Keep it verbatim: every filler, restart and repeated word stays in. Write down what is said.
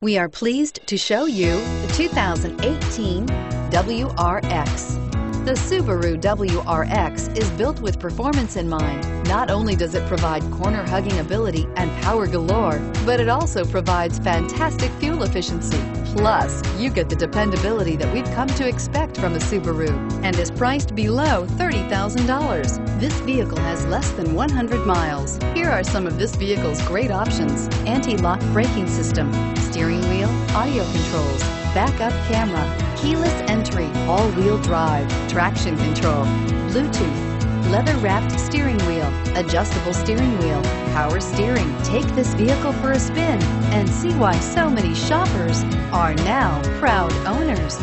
We are pleased to show you the two thousand eighteen W R X. The Subaru W R X is built with performance in mind. Not only does it provide corner-hugging ability and power galore, but it also provides fantastic fuel efficiency. Plus, you get the dependability that we've come to expect from a Subaru and is priced below thirty thousand dollars. This vehicle has less than one hundred miles. Here are some of this vehicle's great options: anti-lock braking system, steering wheel audio controls, backup camera, keyless entry, all-wheel drive, traction control, Bluetooth, leather-wrapped steering wheel, adjustable steering wheel, power steering. Take this vehicle for a spin and see why so many shoppers are now proud owners.